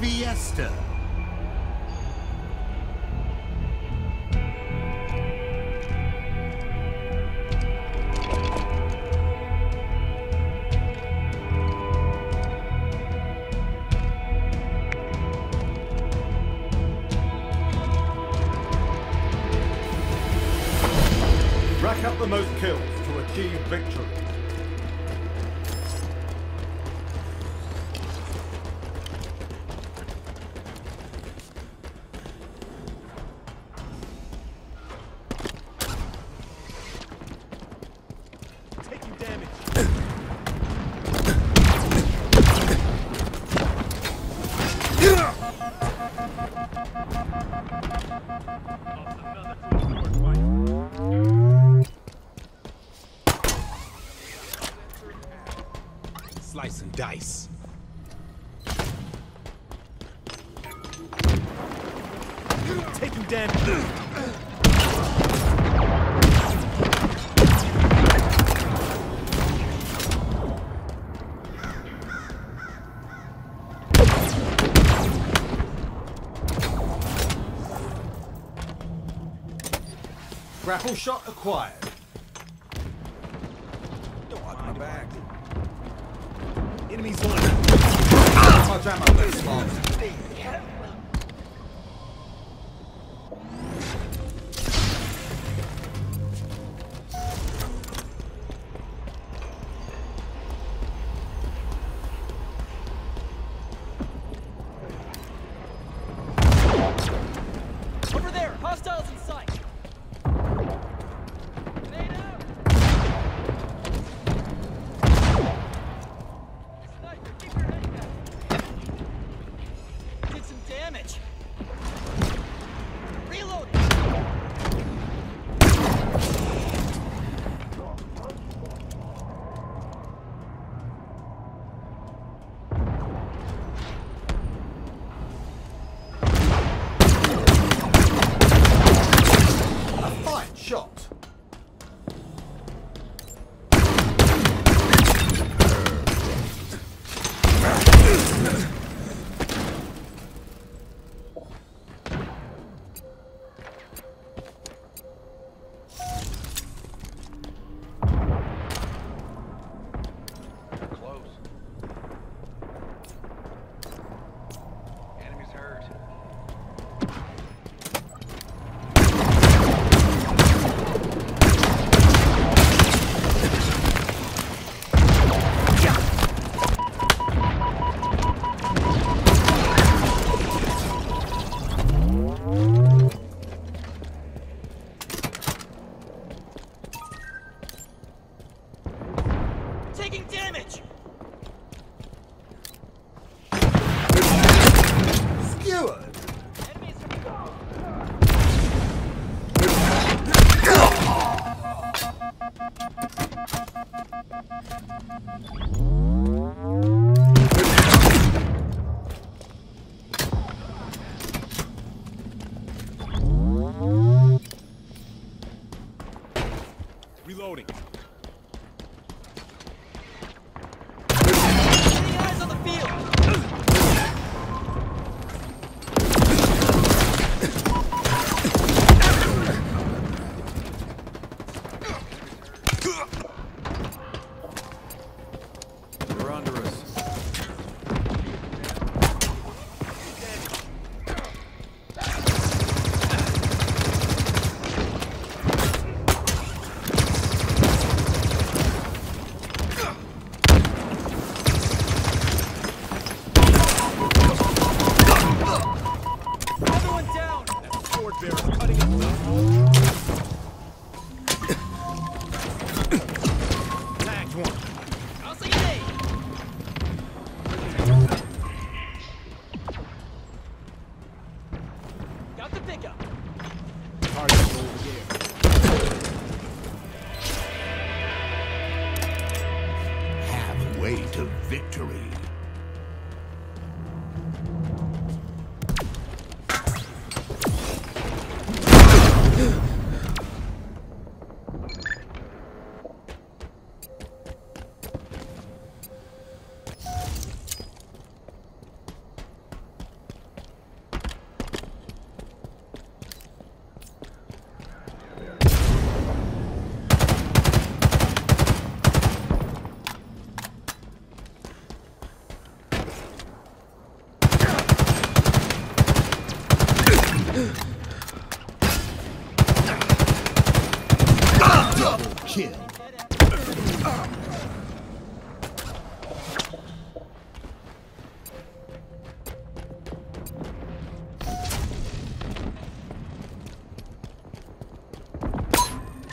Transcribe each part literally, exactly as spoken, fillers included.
Fiesta. Rack up the most kills to achieve victory. Slice and dice. Take him down. Grapple shot acquired. Don't want my back. Enemies on. I'll try my best, Bob. Over there, hostiles in sight. Shot. Taking damage. Skewered. Enemies are gone. Reloading. Halfway to victory.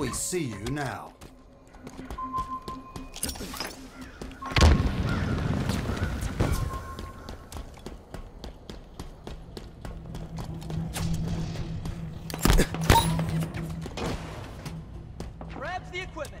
we see you now. Grabs the equipment.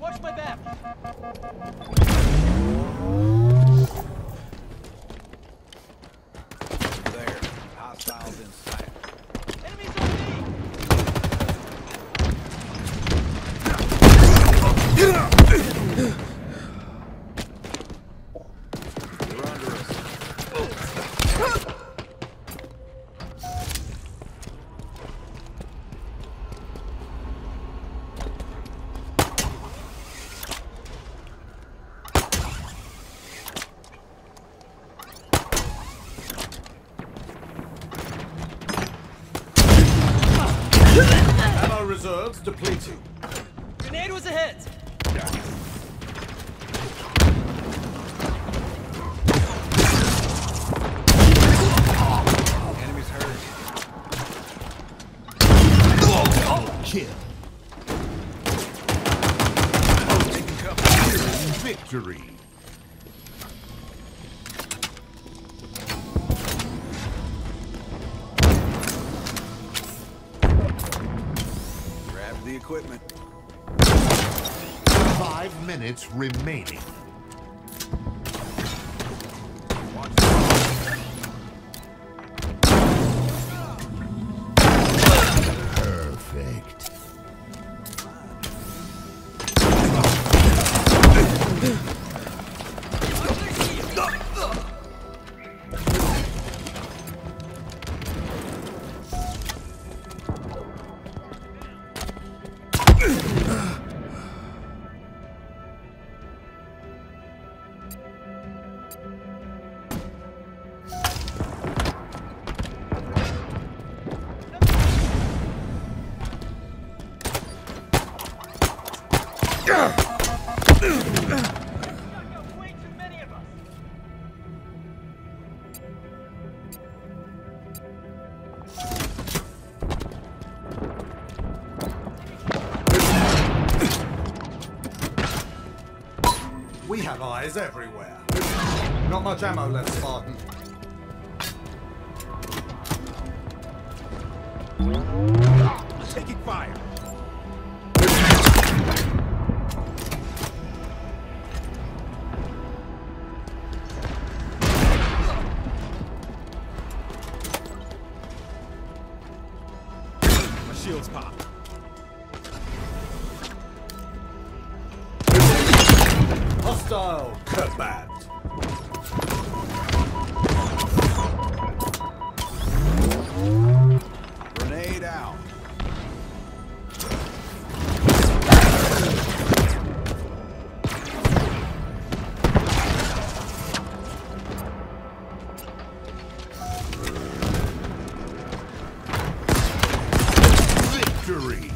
Watch my back. There. Hostiles in sight. Enemies on me. They're under us. Reserves depleted. Grenade was ahead. Yeah. Oh, enemies hurt. Oh, oh, kill. Oh, taking cover. Victory. The equipment. Five minutes remaining. Perfect. We have eyes everywhere. Not much ammo left, Spartan. Taking fire. My shields pop. Hostile combat. Grenade out. Victory.